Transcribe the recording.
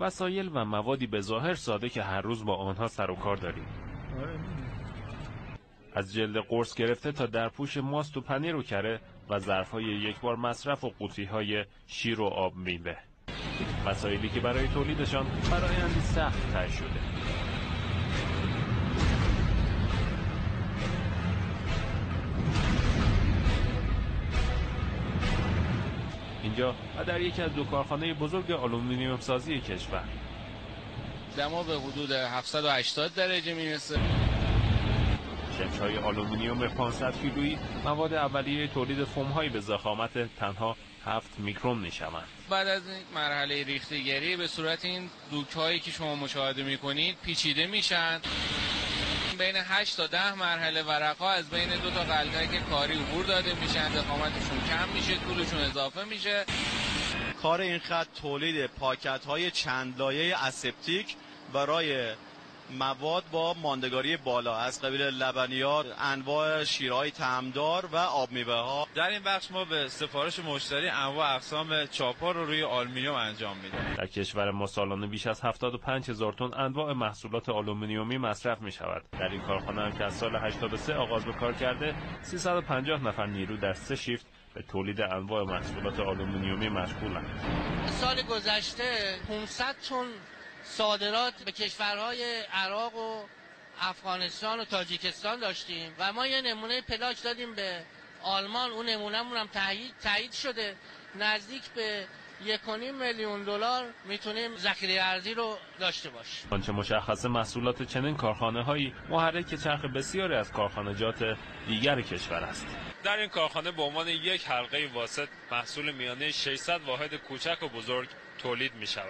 وسایل و موادی به ظاهر ساده که هر روز با آنها سر و کار داریم. از جلد قرص گرفته تا درپوش ماست و پنیر و کره و ظرف‌های یکبار مصرف و قوطی‌های شیر و آب میوه. وسایلی که برای تولیدشان فرآیندی سخت طی شده. اینجا و در یکی از دو کارخانه بزرگ آلومینیوم سازی کشور دما به حدود 780 درجه میرسه. شمش‌های آلومینیوم 500 کیلویی مواد اولیه تولید فوم‌هایی به ضخامت تنها 7 میکرون میشوند. بعد از این مرحله ریختگری به صورت این دوک‌هایی که شما مشاهده می‌کنید پیچیده میشن. بین 8 تا 10 مرحله ورق‌ها از بین دو تا قلتک کاری عبور داده میشن، ضخامتشون کم میشه، طولشون اضافه میشه. کار این خط تولید پاکت‌های چند لایه اسپتیک برای مواد با ماندگاری بالا از قبیل لبنیات، انواع شیرهای طعمدار و آب میوه‌ها. در این بخش ما به سفارش مشتری انواع اقسام چاپار رو روی آلومینیوم انجام میدیم. در کشور ما سالانه بیش از 75000 تن انواع محصولات آلومینیومی مصرف میشود. در این کارخانه هم که از سال 83 آغاز به کار کرده 350 نفر نیرو در 3 شیفت به تولید انواع محصولات آلومینیومی مشغولند. سال گذشته 500 تن صادرات به کشورهای عراق و افغانستان و تاجیکستان داشتیم و ما یه نمونه پلاک دادیم به آلمان، اون نمونهمون هم تایید شده. نزدیک به 1.5 میلیون دلار میتونیم ذخیره ارزی رو داشته باشیم. آنچه مشخص محصولات چنین کارخانه‌هایی محرک چرخ بسیاری از کارخانجات دیگر کشور است. در این کارخانه به عنوان یک حلقه واسط محصول میانه 600 واحد کوچک و بزرگ تولید می‌شود.